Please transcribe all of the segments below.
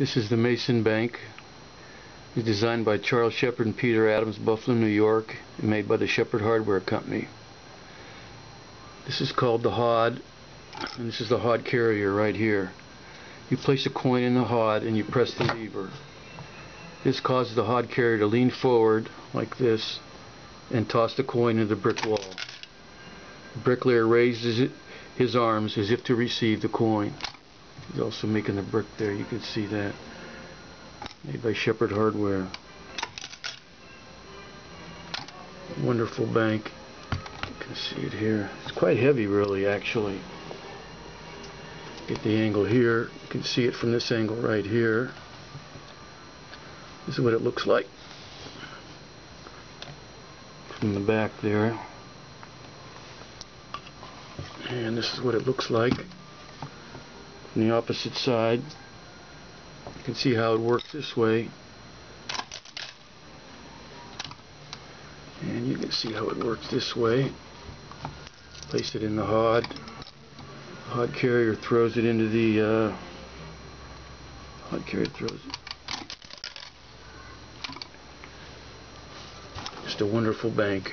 This is the Mason Bank. It was designed by Charles Shepard and Peter Adams, Buffalo, New York, and made by the Shepard Hardware Company. This is called the HOD, and this is the HOD carrier right here. You place a coin in the HOD and you press the lever. This causes the HOD carrier to lean forward like this and toss the coin into the brick wall. The bricklayer raises his arms as if to receive the coin. He's also making the brick there, you can see that. Made by Shepard Hardware. Wonderful bank. You can see it here. It's quite heavy really, actually. Get the angle here. You can see it from this angle right here. This is what it looks like from the back there. And this is what it looks like on the opposite side. You can see how it works this way, and you can see how it works this way. Place it in the HOD. The HOD carrier throws it into the HOD carrier throws it. Just a wonderful bank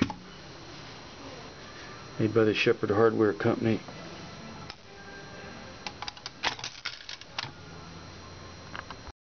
made by the Shepard Hardware Company.